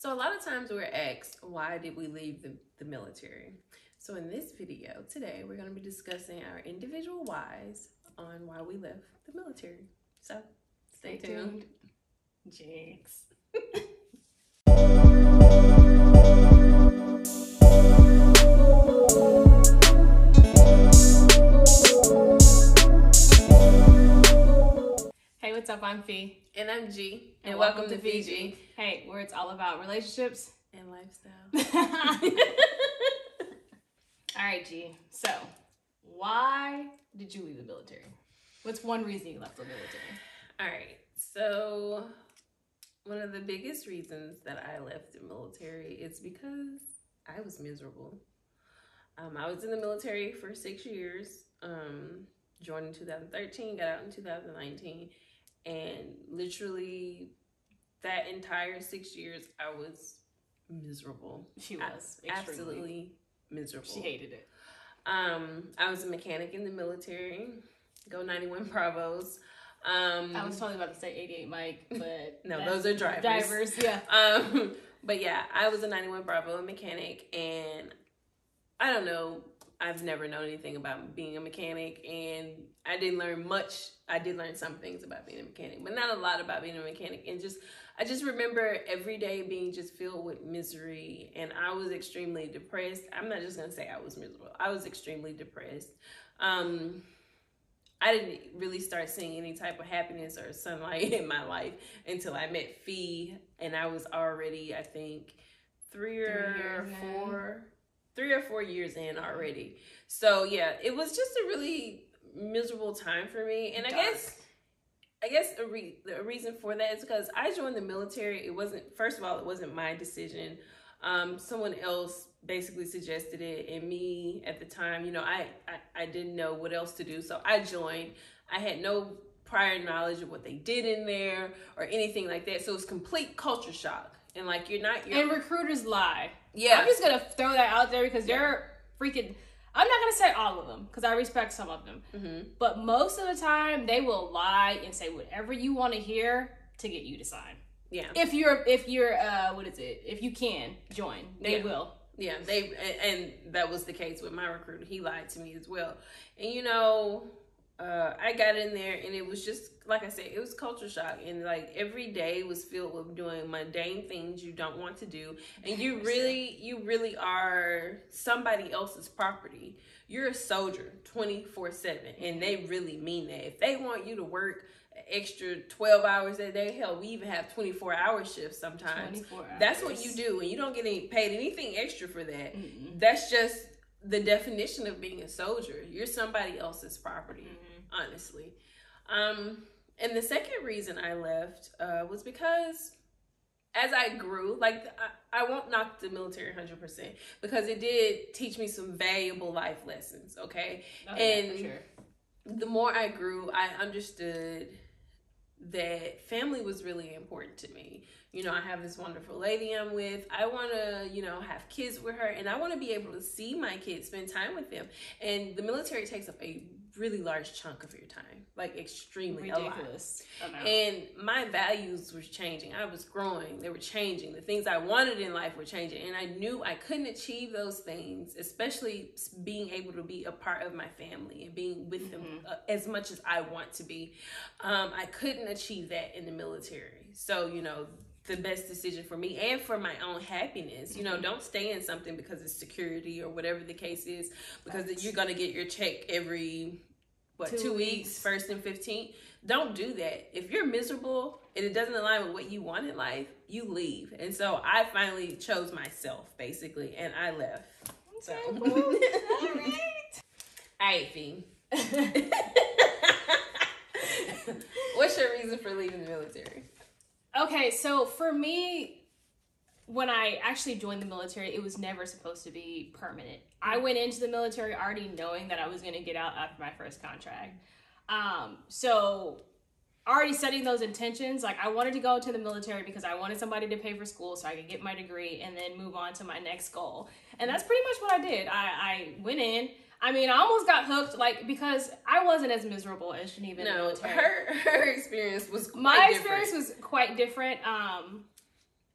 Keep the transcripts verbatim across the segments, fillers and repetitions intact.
So a lot of times we're asked, why did we leave the, the military? So in this video today, we're going to be discussing our individual whys on why we left the military. So stay, stay tuned. Jinx. Hey, what's up? I'm Fee. And I'm G. And, and welcome, welcome to Fiji. Fiji. Hey, where it's all about relationships and lifestyle. All right, G. So, why did you leave the military? What's one reason you left the military? All right. So, one of the biggest reasons that I left the military is because I was miserable. Um, I was in the military for six years, um, joined in two thousand thirteen, got out in two thousand nineteen, and literally that entire six years, I was miserable. She was I, absolutely miserable. She hated it. Um, I was a mechanic in the military. Go ninety-one bravos. Um, I was totally about to say eighty-eight mike, but no, those are drivers. Divers, yeah. Um, but yeah, I was a ninety-one bravo mechanic, and I don't know. I've never known anything about being a mechanic, and I didn't learn much. I did learn some things about being a mechanic, but not a lot about being a mechanic. And just, I just remember every day being just filled with misery, and I was extremely depressed. I'm not just gonna say I was miserable. I was extremely depressed. Um, I didn't really start seeing any type of happiness or sunlight in my life until I met Fee, and I was already, I think, three or four, three or four years in already. So yeah, it was just a really miserable time for me, and I Dark. guess, I guess a, re a reason for that is because I joined the military. It wasn't, first of all, it wasn't my decision. Um, someone else basically suggested it, and me at the time, you know, I, I, I didn't know what else to do, so I joined. I had no prior knowledge of what they did in there or anything like that, so it was complete culture shock. And like, you're not, you're, and recruiters lie. Yeah, I'm just gonna throw that out there because they're freaking. I'm not gonna say all of them because I respect some of them, mm-hmm. but most of the time they will lie and say whatever you want to hear to get you to sign. Yeah, if you're if you're uh what is it? If you can join, they yeah. will. Yeah, they and, and that was the case with my recruiter. He lied to me as well, and you know, uh, I got in there and it was just like I said, it was culture shock, and like every day was filled with doing mundane things you don't want to do, and you really, you really are somebody else's property. You're a soldier, twenty-four seven, and they really mean that. If they want you to work extra twelve hours a day, hell, we even have twenty-four hour shifts sometimes. twenty-four hours. That's what you do, and you don't get any paid anything extra for that. Mm-hmm. That's just the definition of being a soldier. You're somebody else's property, mm-hmm. honestly. Um, and the second reason I left uh, was because as I grew, like I, I won't knock the military one hundred percent because it did teach me some valuable life lessons, okay? Oh, and yeah, for sure. The more I grew, I understood that family was really important to me. You know, I have this wonderful lady I'm with. I want to, you know, have kids with her, and I want to be able to see my kids, spend time with them. And the military takes up a really large chunk of your time, like extremely ridiculous amount. And my values were changing. I was growing. They were changing. The things I wanted in life were changing, and I knew I couldn't achieve those things, especially being able to be a part of my family and being with mm-hmm. them as much as I want to be. Um, I couldn't achieve that in the military. So, you know, the best decision for me and for my own happiness, you know, don't stay in something because it's security or whatever the case is, because that's, you're gonna get your check every what two, two weeks. weeks first and fifteenth. Don't do that. If you're miserable and it doesn't align with what you want in life, you leave. And so I finally chose myself, basically, and I left. So. All right, all right, Fee. What's your reason for leaving the military? Okay, so for me, when I actually joined the military, it was never supposed to be permanent. I went into the military already knowing that I was going to get out after my first contract. Um, so already setting those intentions, like I wanted to go into the military because I wanted somebody to pay for school so I could get my degree and then move on to my next goal. And that's pretty much what I did. I, I went in. I mean, I almost got hooked, like, because I wasn't as miserable as Geneva. No, in the military. her her experience was quite my different. experience was quite different. Um,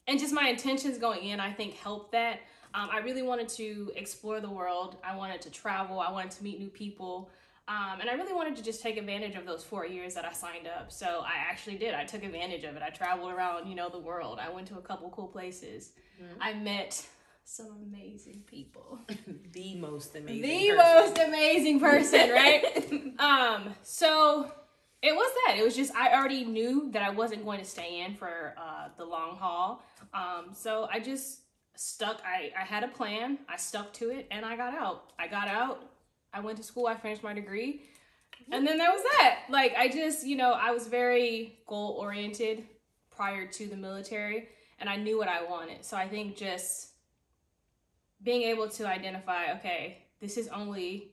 and just my intentions going in, I think, helped that. Um, I really wanted to explore the world. I wanted to travel. I wanted to meet new people. Um, and I really wanted to just take advantage of those four years that I signed up. So I actually did. I took advantage of it. I traveled around, you know, the world. I went to a couple cool places. Mm-hmm. I met some amazing people. The most amazing The person. most amazing person, right? um, so it was that. It was just I already knew that I wasn't going to stay in for uh, the long haul. Um, so I just... stuck I, I had a plan, I stuck to it, and I got out. I got out, I went to school, I finished my degree, and then that was that. Like, I just, you know, I was very goal oriented prior to the military, and I knew what I wanted. So I think just being able to identify, okay, this is only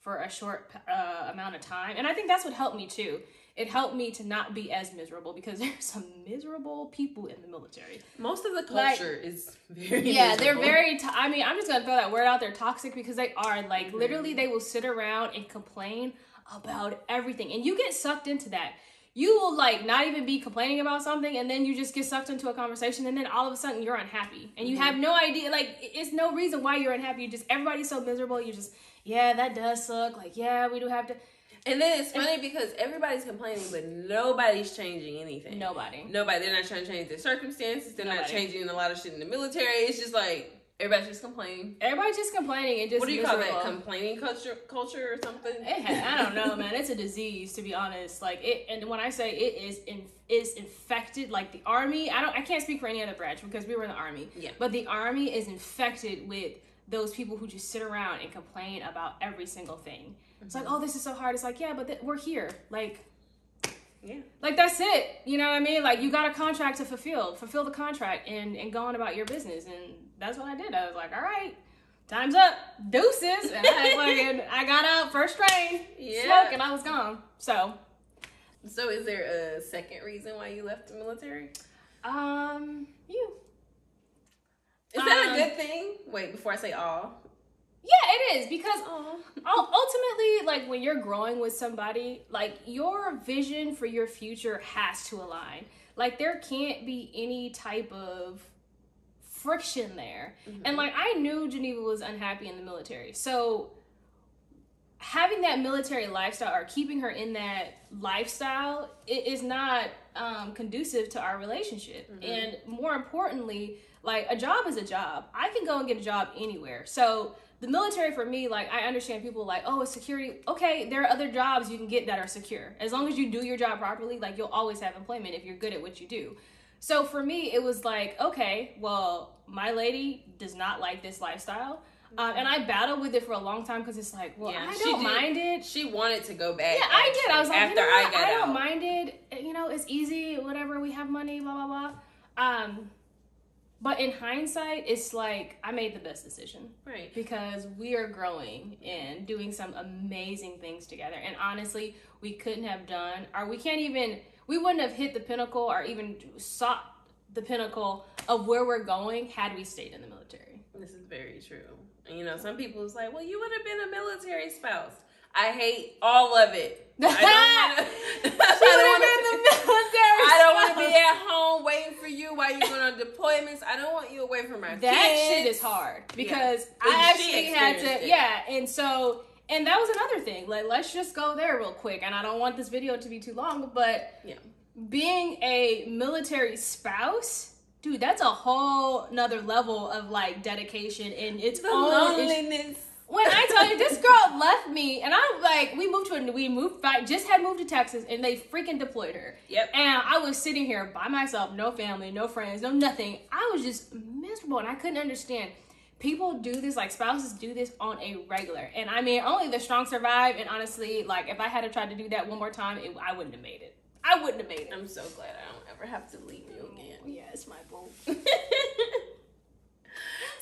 for a short uh, amount of time, and I think that's what helped me too. It helped me to not be as miserable, because there's some miserable people in the military. Most of the culture like, is very Yeah, miserable. They're very, to- I mean, I'm just going to throw that word out there, toxic, because they are. Like, mm-hmm. literally, they will sit around and complain about everything. And you get sucked into that. You will, like, not even be complaining about something, and then you just get sucked into a conversation, and then all of a sudden, you're unhappy. And you mm-hmm. have no idea, like, it's no reason why you're unhappy. You just, everybody's so miserable. You just, yeah, that does suck. Like, yeah, we do have to... And then it's funny because everybody's complaining, but nobody's changing anything. Nobody. Nobody. They're not trying to change their circumstances. They're Nobody. not changing a lot of shit in the military. It's just like, everybody's just complaining. Everybody's just complaining. And just What do you miserable. call that? Complaining culture culture or something? It has, I don't know, man. It's a disease, to be honest. Like it, And when I say it is in, is infected, like the Army, I don't. I can't speak for any other branch because we were in the Army. Yeah. But the Army is infected with those people who just sit around and complain about every single thing. It's like, oh, this is so hard. It's like, yeah, but th- we're here. Like, yeah, like that's it. You know what I mean? Like, you got a contract to fulfill. Fulfill the contract and, and go on about your business. And that's what I did. I was like, all right, time's up. Deuces. And I, like, I got out first train, yeah. smoke, and I was gone. So. So is there a second reason why you left the military? Um, you. Is um, that a good thing? Wait, before I say all. Yeah, it is, because ultimately, like, when you're growing with somebody, like, your vision for your future has to align. Like, there can't be any type of friction there. Mm-hmm. And, like, I knew Geneva was unhappy in the military. So having that military lifestyle or keeping her in that lifestyle, it is not um, conducive to our relationship. Mm-hmm. And more importantly, like, a job is a job. I can go and get a job anywhere. So... the military for me, like, I understand people like, oh, it's security. Okay, there are other jobs you can get that are secure. As long as you do your job properly, like, you'll always have employment if you're good at what you do. So for me, it was like, okay, well, my lady does not like this lifestyle. Um, and I battled with it for a long time because it's like, well, yeah, I don't mind it. She wanted to go back. Yeah, actually. I did. I was like, after you know what? I got I don't out. mind it. You know, it's easy, whatever. We have money, blah, blah, blah. Um... But in hindsight, it's like, I made the best decision. Right. Because we are growing and doing some amazing things together. And honestly, we couldn't have done, or we can't even, we wouldn't have hit the pinnacle or even sought the pinnacle of where we're going had we stayed in the military. This is very true. And you know, some people was like, well, you would have been a military spouse. I hate all of it. I don't want to be I don't want to be at home waiting for you while you're going on deployments. I don't want you away from my that kids. That shit is hard because yeah. I actually had to, it. yeah. And so, and that was another thing. Like, let's just go there real quick. And I don't want this video to be too long, but yeah. being a military spouse. Dude, that's a whole nother level of like dedication and its the own loneliness. Issue. When I tell you, this girl left me, and I'm like, we moved to a, we moved, I just had moved to Texas, and they freaking deployed her. Yep. And I was sitting here by myself, no family, no friends, no nothing. I was just miserable, and I couldn't understand. People do this, like, spouses do this on a regular. And I mean, only the strong survive, and honestly, like, if I had tried to do that one more time, it, I wouldn't have made it. I wouldn't have made it. I'm so glad I don't ever have to leave you again. Yeah, it's my boo.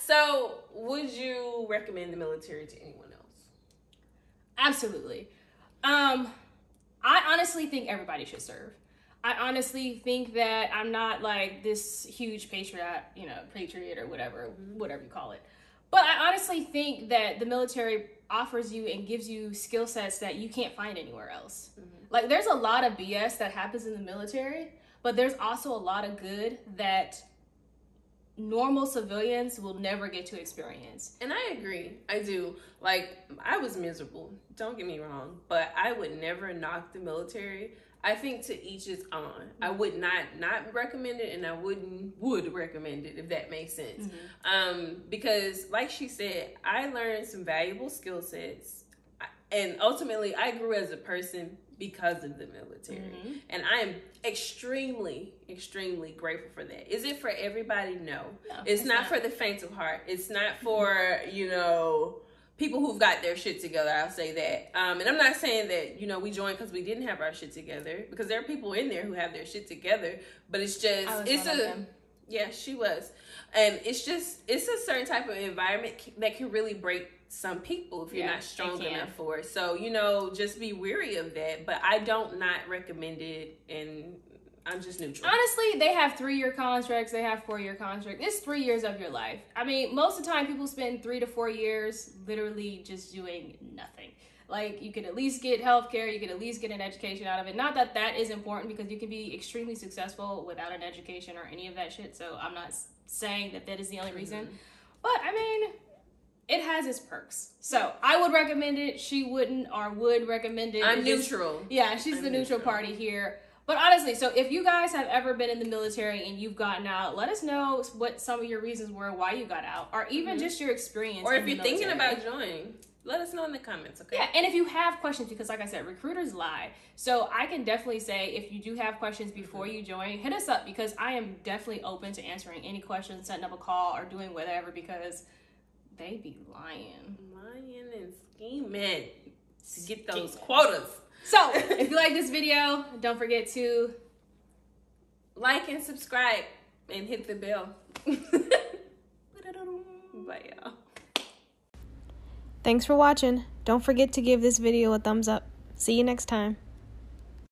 So, would you recommend the military to anyone else? Absolutely. Um, I honestly think everybody should serve. I honestly think that I'm not like this huge patriot, you know, patriot or whatever, whatever you call it. But I honestly think that the military offers you and gives you skill sets that you can't find anywhere else. Mm-hmm. Like, there's a lot of B S that happens in the military, but there's also a lot of good that normal civilians will never get to experience. And I agree. I do. Like, I was miserable. Don't get me wrong. But I would never knock the military. I think to each his own. I would not not recommend it, and I wouldn't would recommend it, if that makes sense. Mm-hmm. Um, because, like she said, I learned some valuable skill sets, and ultimately, I grew as a person because of the military. Mm-hmm. And I am extremely, extremely grateful for that. Is it for everybody? No. no it's, it's not, not for the faint of heart. It's not for, you know, people who've got their shit together. I'll say that. Um, and I'm not saying that, you know, we joined because we didn't have our shit together, because there are people in there who have their shit together. But it's just, I was it's one a, of them. yeah, she was. And it's just, it's a certain type of environment that can really break some people if you're yeah, not strong enough for it. So, you know, just be weary of that. But I don't not recommend it, and I'm just neutral. Honestly, they have three-year contracts. They have four-year contracts. It's three years of your life. I mean, most of the time people spend three to four years literally just doing nothing. Like, you can at least get health care. You can at least get an education out of it. Not that that is important, because you can be extremely successful without an education or any of that shit. So I'm not saying that that is the only reason. Mm-hmm. But, I mean, it has its perks. So I would recommend it. She wouldn't or would recommend it. I'm it's neutral. Just, yeah, she's I'm the neutral, neutral party here. But honestly, so if you guys have ever been in the military and you've gotten out, let us know what some of your reasons were why you got out, or even mm-hmm. just your experience. Or if you're military. thinking about joining, let us know in the comments, okay? Yeah, and if you have questions, because like I said, recruiters lie. So I can definitely say, if you do have questions before mm-hmm. you join, hit us up, because I am definitely open to answering any questions, setting up a call, or doing whatever, because they be lying. Lying and scheming to get those quotas. So, if you like this video, don't forget to like and subscribe and hit the bell. Bye, y'all. Thanks for watching. Don't forget to give this video a thumbs up. See you next time.